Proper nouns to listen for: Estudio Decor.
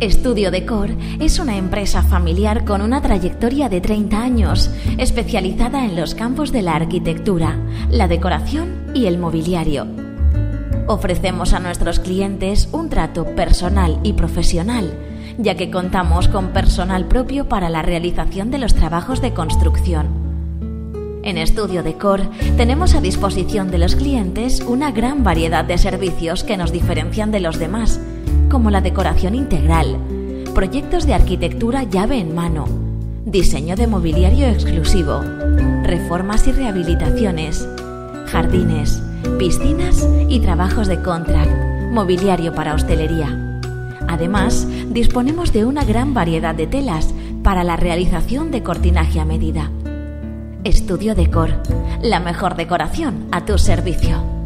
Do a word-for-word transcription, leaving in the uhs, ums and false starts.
Estudio Decor es una empresa familiar con una trayectoria de treinta años, especializada en los campos de la arquitectura, la decoración y el mobiliario. Ofrecemos a nuestros clientes un trato personal y profesional, ya que contamos con personal propio para la realización de los trabajos de construcción. En Estudio Decor tenemos a disposición de los clientes una gran variedad de servicios que nos diferencian de los demás, como la decoración integral, proyectos de arquitectura llave en mano, diseño de mobiliario exclusivo, reformas y rehabilitaciones, jardines, piscinas y trabajos de contract, mobiliario para hostelería. Además, disponemos de una gran variedad de telas para la realización de cortinaje a medida. Estudio Decor, la mejor decoración a tu servicio.